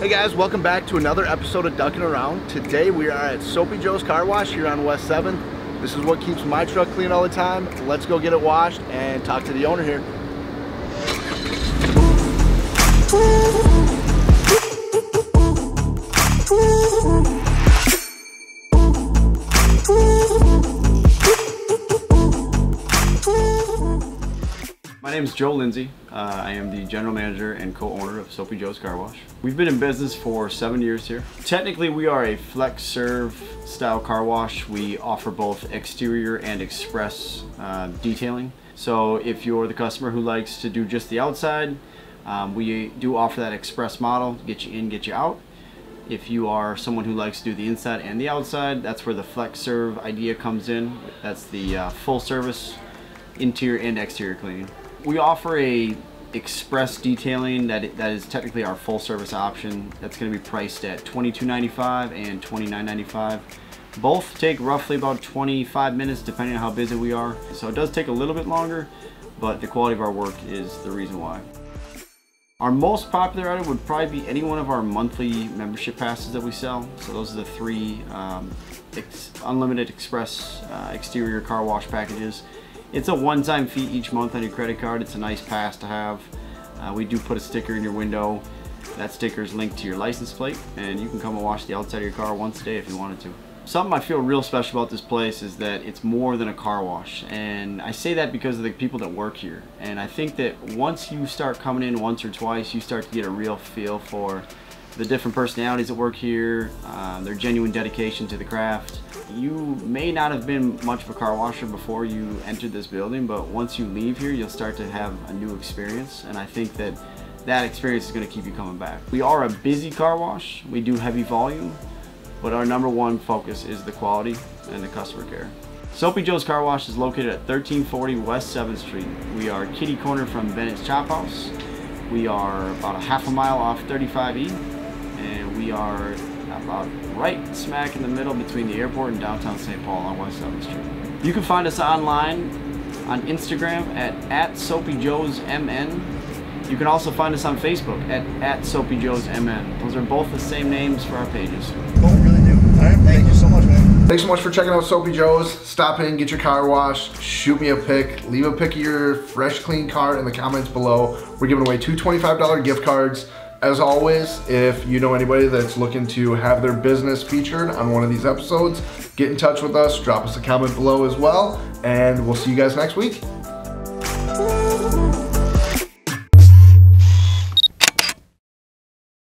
Hey guys, welcome back to another episode of Duckin' Around. Today we are at Soapy Joe's Car Wash here on West 7th. This is what keeps my truck clean all the time. Let's go get it washed and talk to the owner here. My name is Joe Lindsay. I am the general manager and co-owner of Soapy Joe's Car Wash. We've been in business for 7 years here. Technically, we are a flex serve style car wash. We offer both exterior and express detailing. So if you're the customer who likes to do just the outside, we do offer that express model, get you in, get you out. If you are someone who likes to do the inside and the outside, that's where the flex serve idea comes in. That's the full service interior and exterior cleaning. We offer a express detailing that is technically our full service option. That's going to be priced at $22.95 and $29.95. Both take roughly about 25 minutes depending on how busy we are. So it does take a little bit longer, but the quality of our work is the reason why. Our most popular item would probably be any one of our monthly membership passes that we sell. So those are the 3 unlimited express exterior car wash packages. It's a one-time fee each month on your credit card. It's a nice pass to have. We do put a sticker in your window. That sticker is linked to your license plate, and you can come and wash the outside of your car once a day if you wanted to. Something I feel real special about this place is that it's more than a car wash, and I say that because of the people that work here. And I think that once you start coming in once or twice, you start to get a real feel for the different personalities that work here, their genuine dedication to the craft. You may not have been much of a car washer before you entered this building, but once you leave here, you'll start to have a new experience, and I think that that experience is going to keep you coming back. We are a busy car wash. We do heavy volume, but our number one focus is the quality and the customer care. Soapy Joe's Car Wash is located at 1340 West 7th Street. We are kitty corner from Bennett's Chop House. We are about a half a mile off 35E, and we are about right smack in the middle between the airport and downtown Saint Paul on West 7th Street. You can find us online on Instagram at @SoapyJoesMN. You can also find us on Facebook at @SoapyJoesMN. Those are both the same names for our pages. Oh, we really do. All right, thank you so much, man. Thanks so much for checking out Soapy Joe's. Stop in, get your car washed, shoot me a pic, leave a pic of your fresh, clean car in the comments below. We're giving away two $25 gift cards. As always, if you know anybody that's looking to have their business featured on one of these episodes, get in touch with us, drop us a comment below as well, and we'll see you guys next week.